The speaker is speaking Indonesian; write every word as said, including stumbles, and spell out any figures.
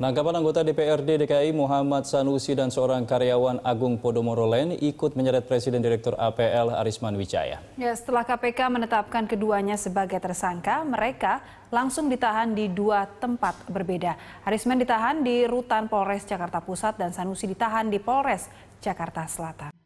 Penangkapan anggota D P R D D K I Muhammad Sanusi dan seorang karyawan Agung Podomoro Land ikut menyeret Presiden Direktur A P L Ariesman Widjaja. Ya, setelah K P K menetapkan keduanya sebagai tersangka, mereka langsung ditahan di dua tempat berbeda. Ariesman ditahan di Rutan Polres Jakarta Pusat dan Sanusi ditahan di Polres Jakarta Selatan.